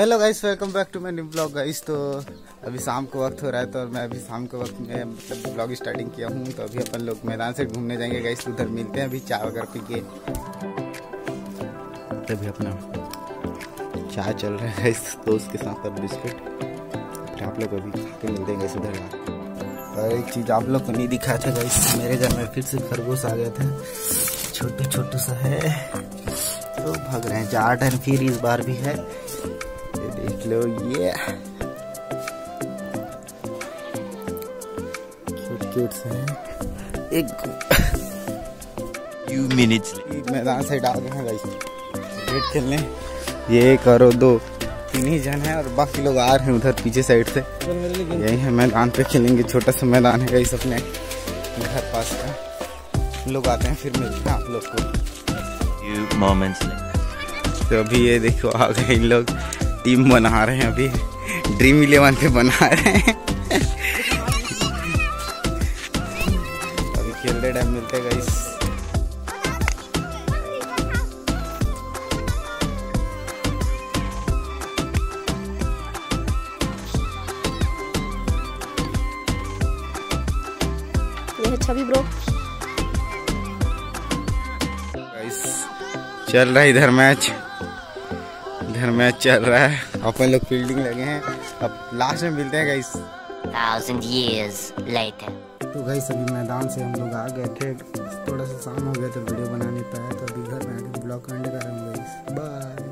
Hello guys, welcome back to my new blog. Guys तो अभी शाम को वक्त हो रहा है, तो मैं अभी शाम के वक्त में मतलब ब्लॉग स्टार्टिंग किया हूँ। तो अभी अपन लोग मैदान से घूमने जाएंगे गाइस, उधर मिलते हैं। अभी चाय वगैरह पी के तभी अपना चाय चल रहा है गाइस दोस्त के साथ, अब बिस्किट फिर आप लोग अभी खा के मिलते हैं गाइस उधर। और एक चीज़ आप लोग को नहीं दिखा था गाइस, मेरे घर में फिर से खरगोश आ गया था, छोटू छोटू सा है तो भाग रहे हैं। जाट एंड फिर इस बार भी है, देख लो ये क्यूट क्यूट से हैं। मैदान से डाल रहे हैं गाइस क्रिकेट खेलने, ये करो दो तीन ही जन है और बाकी लोग आ रहे हैं उधर पीछे साइड से। यही है मैदान पे खेलेंगे, छोटा सा मैदान है गाइस अपने घर पास का। लोग आते हैं फिर मिलते हैं आप लोग को। तो अभी ये देखो आ गए इन लोग, टीम बना रहे हैं अभी, ड्रीम 11 पे बना रहे हैं अभी खेलते टाइम मिलते हैं गाइस। ये है छवि ब्रो गाइस, चल रहा है इधर मैच चल रहा है, अपन लोग फील्डिंग लगे हैं। अब लास्ट में मिलते हैं गाइस 1000 years later। तो गाइस अभी मैदान से हम लोग आ गए थे, थोड़ा सा शाम हो गया था, वीडियो बना नहीं पाया, तो अभी घर में ब्लॉग करने का।